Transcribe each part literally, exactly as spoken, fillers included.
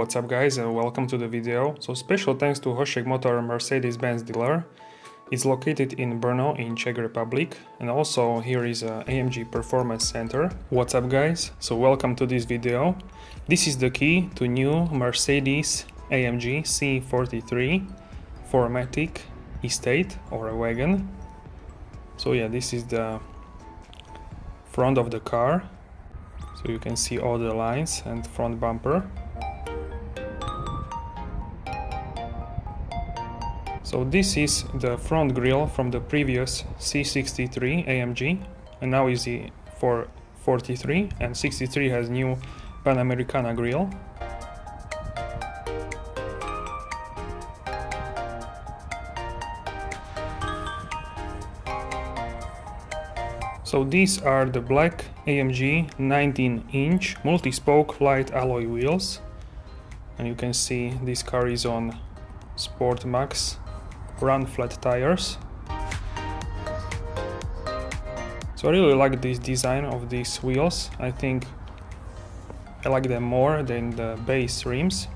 What's up guys, and welcome to the video. So special thanks to Hošek Motor, Mercedes-Benz dealer. It's located in Brno in Czech Republic, and also here is a A M G Performance Center. What's up guys, so welcome to this video. This is the key to new Mercedes A M G C forty-three four matic estate or a wagon. So yeah, this is the front of the car. So you can see all the lines and front bumper. So this is the front grille from the previous C sixty-three A M G, and now is the four forty-three, and sixty-three has new Panamericana grille. So these are the black A M G nineteen inch multi-spoke light alloy wheels, and you can see this car is on Sport Max run flat tires. So I really like this design of these wheels. I think I like them more than the base rims.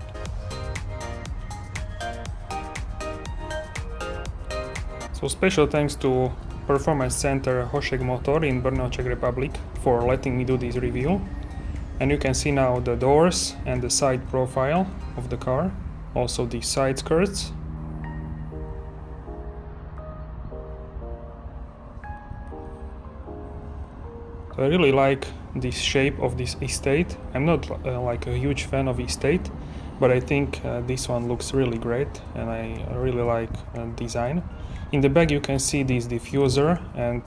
So special thanks to Performance Center Hošek Motor in Brno, Czech Republic for letting me do this review. And you can see now the doors and the side profile of the car, also the side skirts. So I really like this shape of this estate. I'm not uh, like a huge fan of estate, but I think uh, this one looks really great, and I really like uh, design. In the back you can see this diffuser and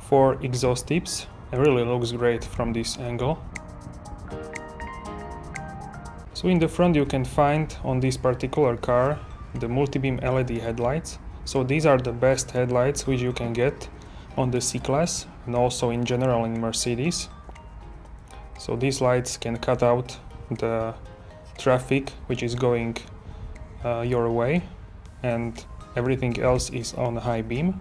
four exhaust tips. It really looks great from this angle. So in the front you can find on this particular car the multi-beam L E D headlights. So these are the best headlights which you can get on the C-Class and also in general in Mercedes. So these lights can cut out the traffic which is going uh, your way, and everything else is on high beam.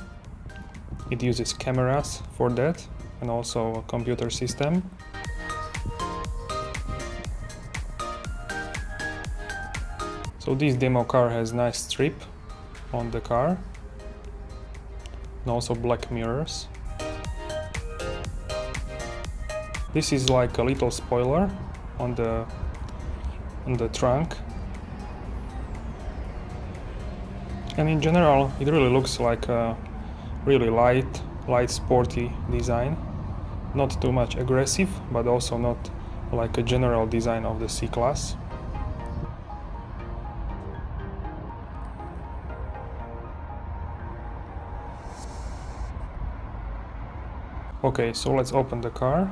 It uses cameras for that and also a computer system. So this demo car has nice strip on the car and also black mirrors. This is like a little spoiler on the on the trunk, and in general it really looks like a really light light sporty design, not too much aggressive but also not like a general design of the C-Class. Okay, so let's open the car.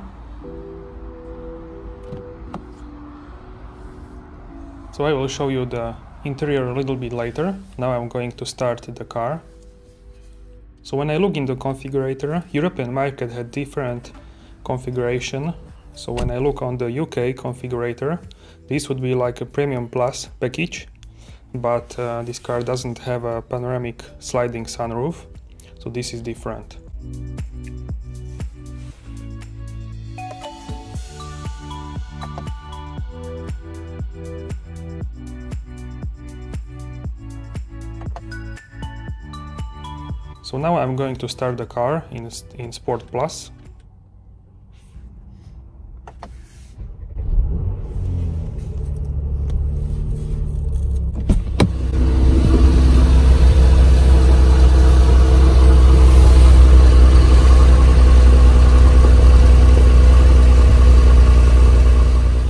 So I will show you the interior a little bit later. Now I'm going to start the car. So when I look in the configurator, European market had different configuration. So when I look on the U K configurator, this would be like a Premium Plus package, but uh, this car doesn't have a panoramic sliding sunroof, so this is different. So now I'm going to start the car in, in Sport Plus.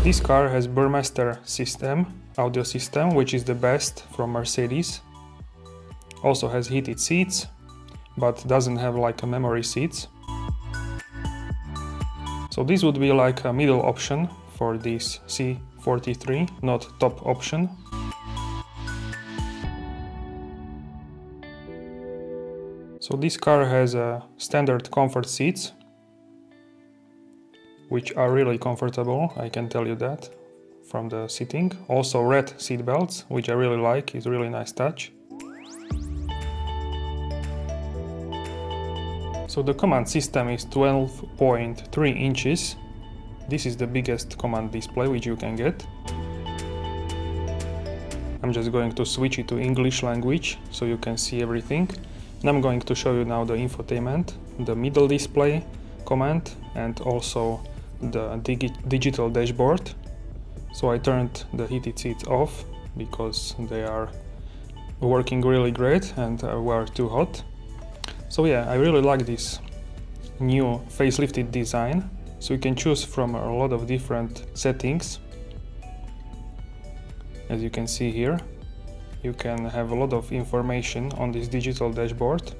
This car has Burmester system, audio system, which is the best from Mercedes. Also has heated seats, but doesn't have like a memory seats. So this would be like a middle option for this C forty-three, not top option. So this car has a standard comfort seats, which are really comfortable, I can tell you that from the sitting. Also red seat belts, which I really like, is a really nice touch. So the command system is twelve point three inches. This is the biggest command display which you can get. I'm just going to switch it to English language so you can see everything. And I'm going to show you now the infotainment, the middle display command, and also the dig digital dashboard. So I turned the heated seats off because they are working really great and were too hot. So yeah, I really like this new facelifted design. So you can choose from a lot of different settings. As you can see here, you can have a lot of information on this digital dashboard.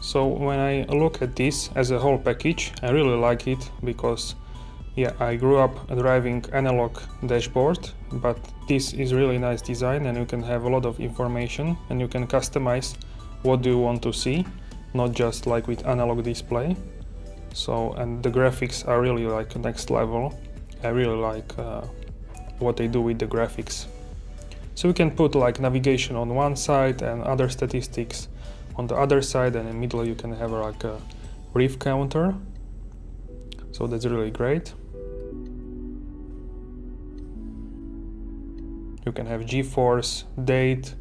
So when I look at this as a whole package, I really like it because yeah, I grew up driving analog dashboard, but this is really nice design and you can have a lot of information and you can customize what do you want to see, not just like with analog display. So, and the graphics are really like next level. I really like uh, what they do with the graphics. So you can put like navigation on one side and other statistics on the other side, and in the middle you can have like a rev counter. So that's really great. You can have G-force, date,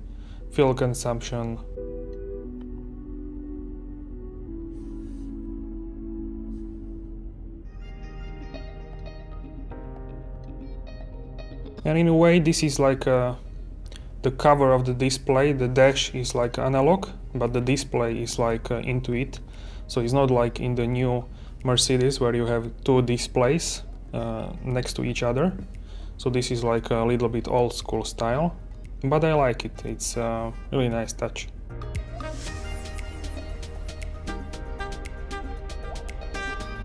fuel consumption. And in a way this is like a, the cover of the display. The dash is like analog, but the display is like uh, into it. So it's not like in the new Mercedes where you have two displays uh, next to each other. So this is like a little bit old school style, but I like it. It's a really nice touch.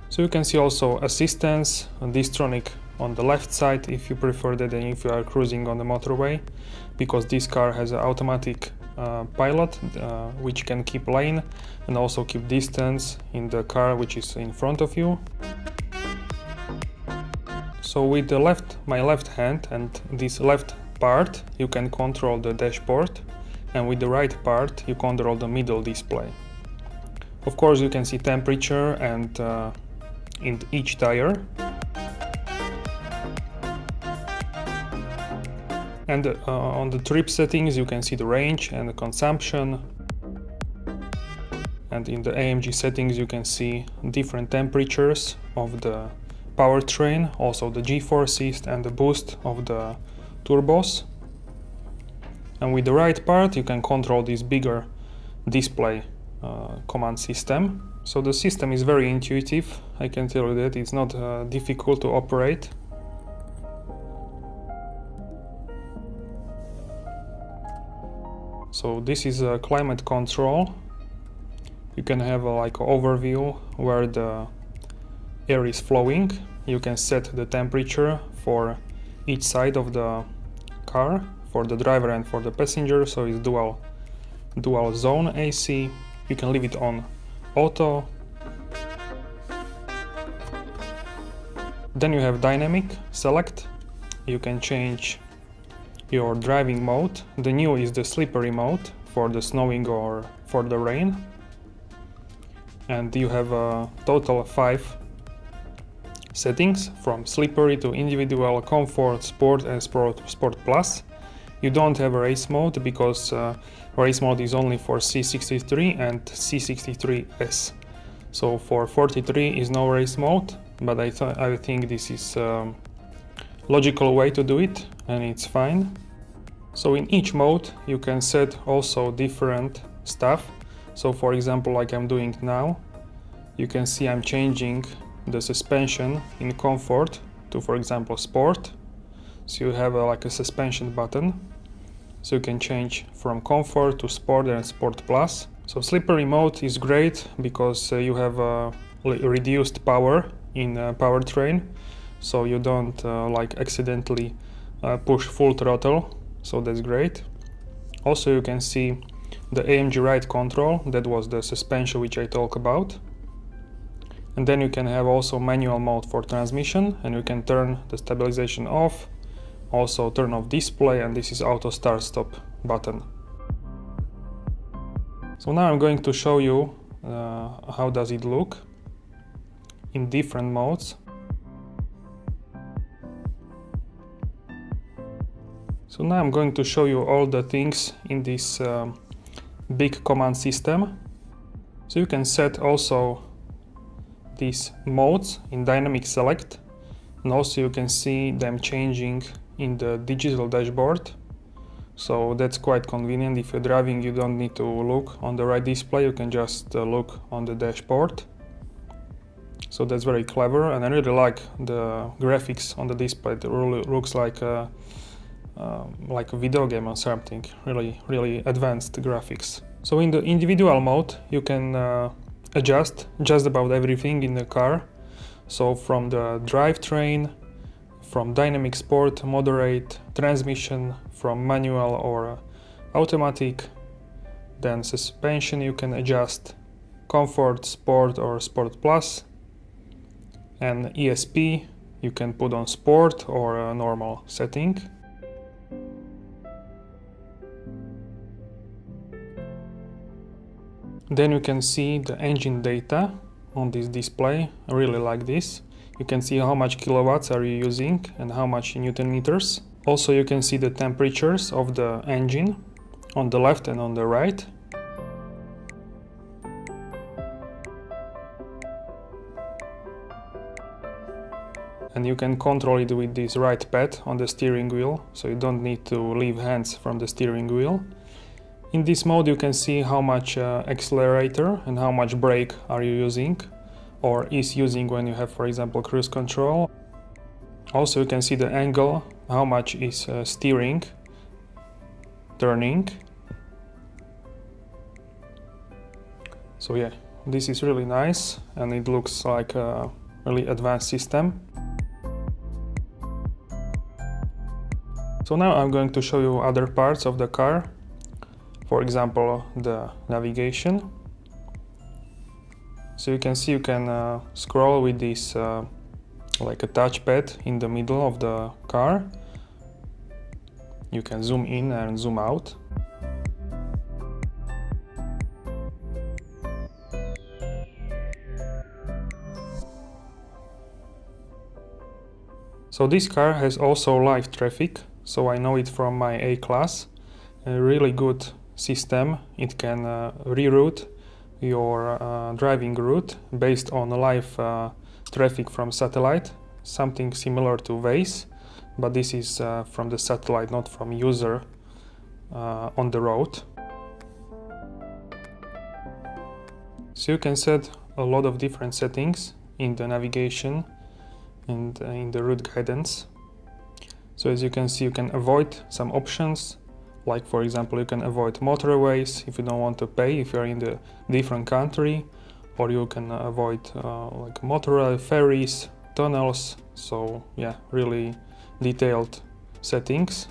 So you can see also assistance, Distronic on the left side if you prefer that, and if you are cruising on the motorway, because this car has an automatic uh, pilot uh, which can keep lane and also keep distance in the car which is in front of you. So with the left, my left hand and this left part you can control the dashboard, and with the right part you control the middle display. Of course you can see temperature and uh, in each tire. And uh, on the trip settings you can see the range and the consumption. And in the A M G settings you can see different temperatures of the powertrain, also the G-forces and the boost of the turbos. And with the right part you can control this bigger display uh, command system. So the system is very intuitive, I can tell you that. It's not uh, difficult to operate. So this is a climate control. You can have a, like an overview where the air is flowing. You can set the temperature for each side of the car, for the driver and for the passenger. So it's dual, dual zone A C. You can leave it on auto. Then you have dynamic select. You can change your driving mode. The new is the slippery mode for the snowing or for the rain. And you have a total of five settings, from slippery to individual, comfort, sport and sport, sport plus. You don't have a race mode because uh, race mode is only for C sixty-three and C sixty-three S. So for forty-three is no race mode, but I, th I think this is um, logical way to do it, and it's fine. So in each mode you can set also different stuff. So for example, like I'm doing now, you can see I'm changing the suspension in comfort to, for example, sport. So you have a, like a suspension button, so you can change from comfort to sport and sport plus. So slippery mode is great because uh, you have a reduced power in uh, powertrain, so you don't uh, like accidentally uh, push full throttle, so that's great. Also you can see the A M G ride control, that was the suspension which I talked about. And then you can have also manual mode for transmission, and you can turn the stabilization off, also turn off display, and this is auto start stop button. So now I'm going to show you uh, how does it look in different modes. So now I'm going to show you all the things in this um, big command system. So you can set also these modes in dynamic select, and also you can see them changing in the digital dashboard. So that's quite convenient. If you're driving, you don't need to look on the right display, you can just uh, look on the dashboard. So that's very clever, and I really like the graphics on the display. It really looks like a, uh, like a video game or something, really, really advanced graphics. So in the individual mode, you can uh, adjust just about everything in the car. So from the drivetrain, from dynamic, sport, moderate, transmission, from manual or automatic, then suspension you can adjust, comfort, sport or sport plus, and E S P you can put on sport or a normal setting. Then you can see the engine data on this display. I really like this. You can see how much kilowatts are you using and how much newton meters. Also you can see the temperatures of the engine on the left and on the right. And you can control it with this right pad on the steering wheel, so you don't need to leave hands from the steering wheel. In this mode you can see how much uh, accelerator and how much brake are you using, or is using when you have, for example, cruise control. Also you can see the angle, how much is uh, steering, turning. So yeah, this is really nice and it looks like a really advanced system. So now I'm going to show you other parts of the car, for example the navigation. So you can see you can uh, scroll with this uh, like a touchpad in the middle of the car. You can zoom in and zoom out. So this car has also live traffic, so I know it from my A class. A really good system. It can uh, reroute your uh, driving route based on live uh, traffic from satellite, something similar to Waze, but this is uh, from the satellite, not from user uh, on the road. So you can set a lot of different settings in the navigation and in the route guidance. So as you can see, you can avoid some options. Like, for example, you can avoid motorways if you don't want to pay, if you're in a different country, or you can avoid uh, like motorway, ferries, tunnels. So yeah, really detailed settings.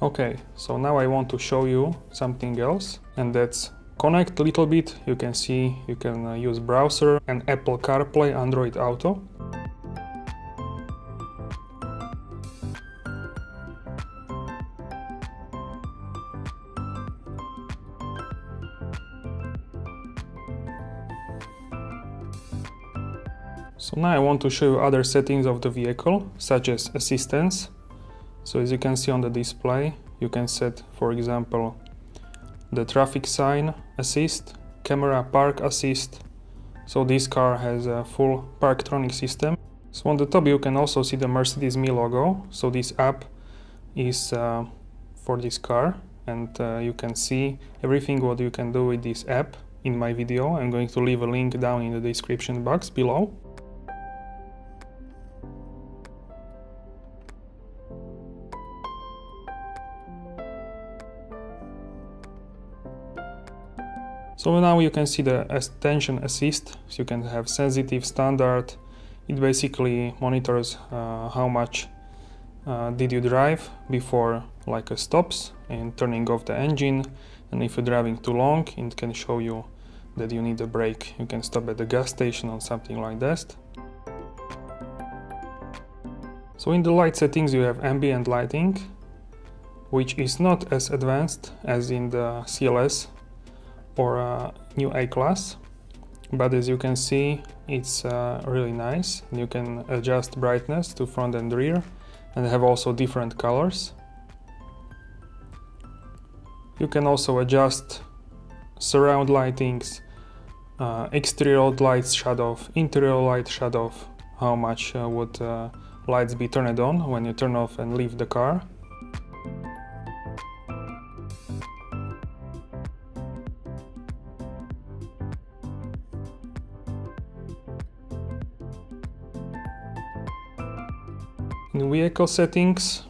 Okay, so now I want to show you something else, and that's connect a little bit. You can see you can uh, use browser and Apple CarPlay, Android Auto. So now I want to show you other settings of the vehicle, such as assistance. So as you can see on the display, you can set, for example, the traffic sign assist, camera park assist. So this car has a full Parktronic system. So on the top you can also see the Mercedes Me logo. So this app is uh, for this car, and uh, you can see everything what you can do with this app in my video. I'm going to leave a link down in the description box below. So now you can see the attention assist, so you can have sensitive, standard. It basically monitors uh, how much uh, did you drive before like a stops and turning off the engine, and if you're driving too long it can show you that you need a break. You can stop at the gas station or something like that. So in the light settings you have ambient lighting, which is not as advanced as in the C L S or a new A class, but as you can see it's uh, really nice. You can adjust brightness to front and rear, and have also different colors. You can also adjust surround lightings, uh, exterior lights shut off, interior light shut off, how much uh, would uh, lights be turned on when you turn off and leave the car. In vehicle settings,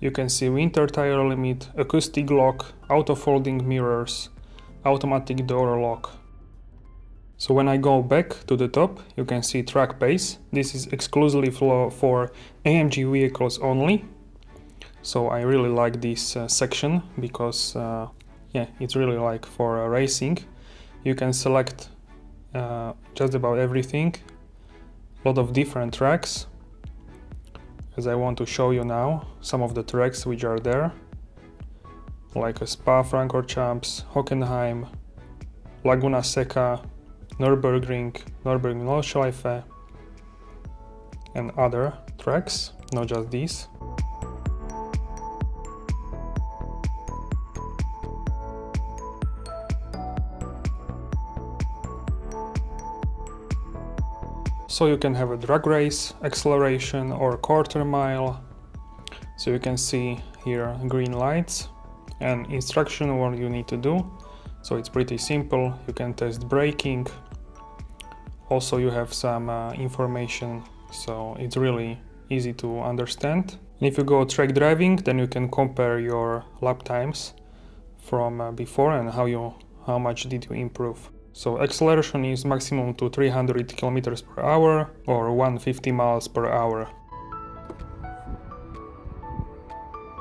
you can see winter tire limit, acoustic lock, auto folding mirrors, automatic door lock. So when I go back to the top, you can see track pace. This is exclusively for A M G vehicles only. So I really like this uh, section because uh, yeah, it's really like for uh, racing. You can select uh, just about everything, a lot of different tracks. As I want to show you now some of the tracks which are there, like Spa Francorchamps, Hockenheim, Laguna Seca, Nürburgring, Nürburgring Schleife, and other tracks, not just these. So you can have a drag race, acceleration or quarter mile. So you can see here green lights and instruction what you need to do. So it's pretty simple. You can test braking. Also you have some uh, information, so it's really easy to understand. And if you go track driving, then you can compare your lap times from uh, before and how you how much did you improve. So acceleration is maximum to three hundred kilometers per hour or one hundred fifty miles per hour.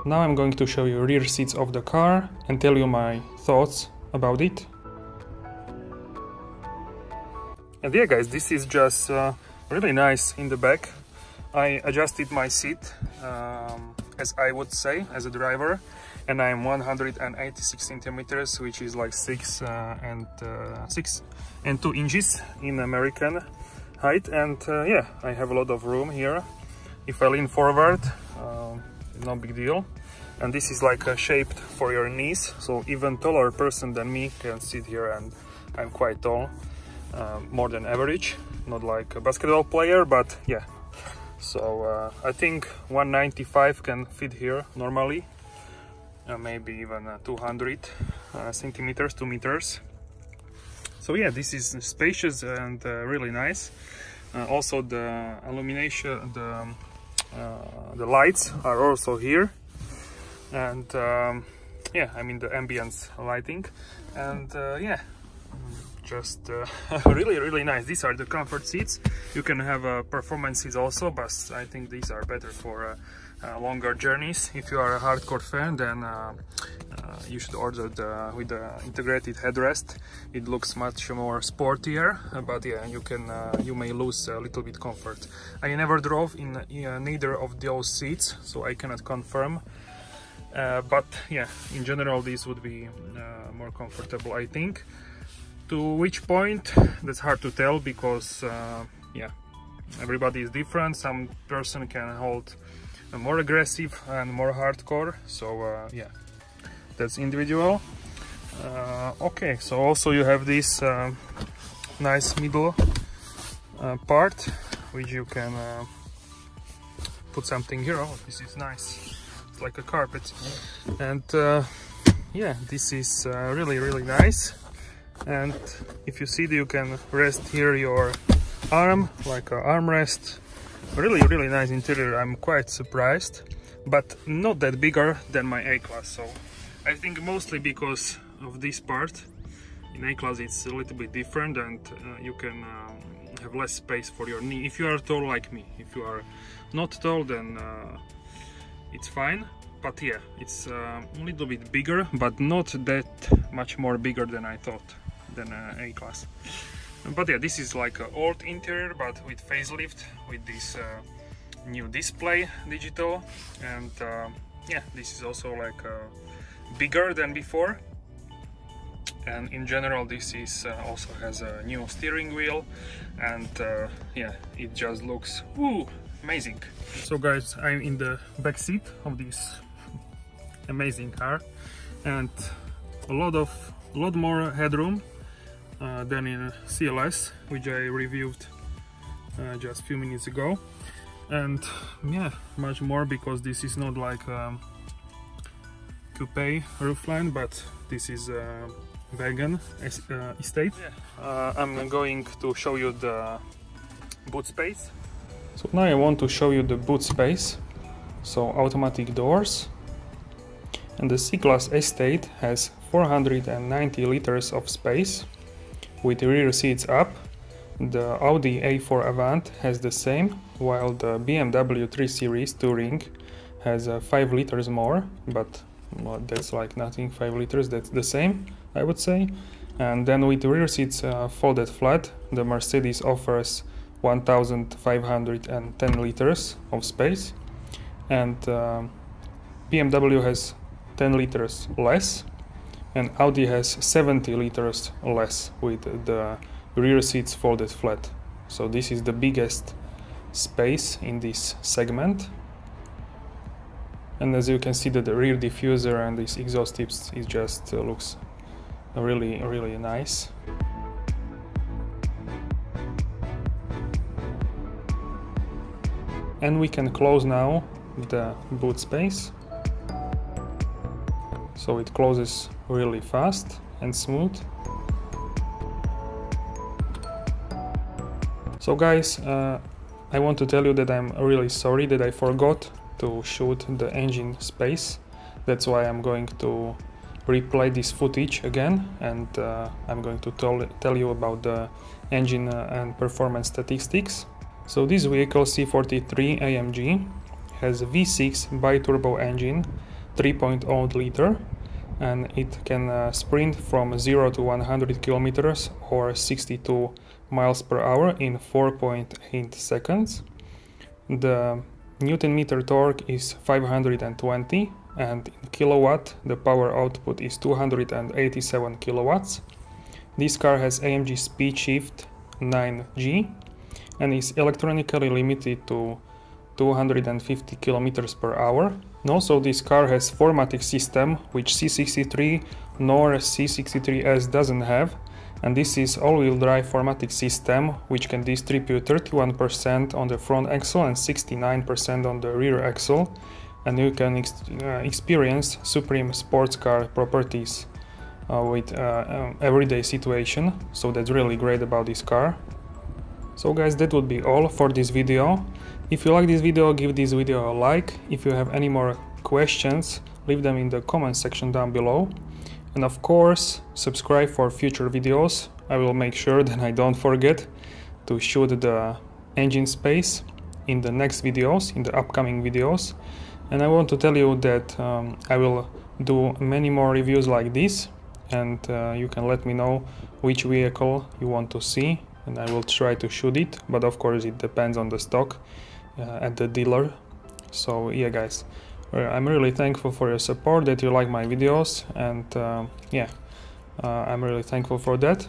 Now I'm going to show you rear seats of the car and tell you my thoughts about it. And yeah guys, this is just uh, really nice in the back. I adjusted my seat um, as I would say as a driver, and I'm one hundred eighty-six centimeters, which is like six uh, and uh, six and two inches in American height. And uh, yeah, I have a lot of room here. If I lean forward, uh, no big deal. And this is like uh, shaped for your knees, so even taller person than me can sit here, and I'm quite tall, uh, more than average, not like a basketball player, but yeah. So uh, I think one ninety-five can fit here normally. Uh, maybe even uh, two hundred centimeters, two meters. So yeah, this is spacious and uh, really nice. Uh, also the illumination, the, uh, the lights are also here, and um, yeah, I mean the ambience lighting, and uh, yeah, just uh, really really nice. These are the comfort seats. You can have uh, performance seats also, but I think these are better for uh, Uh, longer journeys. If you are a hardcore fan, then uh, uh, you should order the with the integrated headrest. It looks much more sportier, but yeah, you can uh, you may lose a little bit comfort. I never drove in uh, neither of those seats, so I cannot confirm, uh, but yeah, in general this would be uh, more comfortable, I think. To which point, that's hard to tell because uh, yeah, everybody is different. Some person can hold more aggressive and more hardcore, so uh, yeah, that's individual. Uh, okay, so also you have this uh, nice middle uh, part, which you can uh, put something here. Oh, this is nice, it's like a carpet. And uh, yeah, this is uh, really really nice. And if you see, you can rest here your arm, like an armrest. Really, really nice interior. I'm quite surprised, but not that bigger than my A-Class. So I think mostly because of this part. In A-Class it's a little bit different, and uh, you can um, have less space for your knee if you are tall like me. If you are not tall, then uh, it's fine. But yeah, it's uh, a little bit bigger, but not that much more bigger than I thought, than uh, A-Class. But yeah, this is like an old interior, but with facelift, with this uh, new display, digital. And uh, yeah, this is also like uh, bigger than before. And in general, this is uh, also has a new steering wheel. And uh, yeah, it just looks, woo, amazing. So guys, I'm in the back seat of this amazing car, and a lot of a lot more headroom uh, than in C L S, which I reviewed uh, just a few minutes ago. And yeah, much more, because this is not like um, coupe roofline, but this is a wagon uh, estate. Yeah. Uh, I'm going to show you the boot space. So now I want to show you the boot space. So automatic doors, and the C-Class Estate has four hundred ninety liters of space with rear seats up. The Audi A four Avant has the same, while the B M W three series Touring has uh, five liters more, but well, that's like nothing, five liters, that's the same, I would say. And then with rear seats uh, folded flat, the Mercedes offers one thousand five hundred ten liters of space, and uh, B M W has ten liters less, and Audi has seventy liters less with the rear seats folded flat. So this is the biggest space in this segment. And as you can see, that the rear diffuser and these exhaust tips, it just uh, looks really, really nice. And we can close now the boot space. So it closes really fast and smooth. So guys, uh, I want to tell you that I'm really sorry that I forgot to shoot the engine space. That's why I'm going to replay this footage again, and uh, I'm going to tell, tell you about the engine and performance statistics. So this vehicle C forty-three A M G has a V six bi-turbo engine, three point zero liter, and it can uh, sprint from zero to one hundred kilometers or sixty-two miles per hour in four point eight seconds. The Newton meter torque is five hundred twenty, and in kilowatt the power output is two hundred eighty-seven kilowatts. This car has A M G Speedshift nine G and is electronically limited to two hundred fifty kilometers per hour. And also this car has four matic system, which C sixty-three nor C sixty-three S doesn't have, and this is all-wheel drive four matic system, which can distribute thirty-one percent on the front axle and sixty-nine percent on the rear axle, and you can ex uh, experience supreme sports car properties uh, with uh, um, everyday situation. So that's really great about this car. So guys, that would be all for this video. If you like this video, give this video a like. If you have any more questions, leave them in the comment section down below. And of course, subscribe for future videos. I will make sure that I don't forget to shoot the engine space in the next videos, in the upcoming videos. And I want to tell you that um, I will do many more reviews like this, and uh, you can let me know which vehicle you want to see, and I will try to shoot it, but of course it depends on the stock uh, at the dealer. So yeah guys, I'm really thankful for your support, that you like my videos, and uh, yeah, uh, I'm really thankful for that.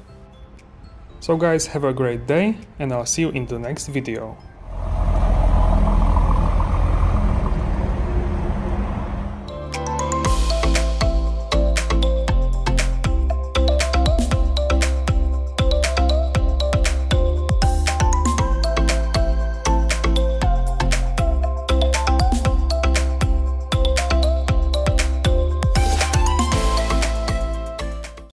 So guys, have a great day, and I'll see you in the next video.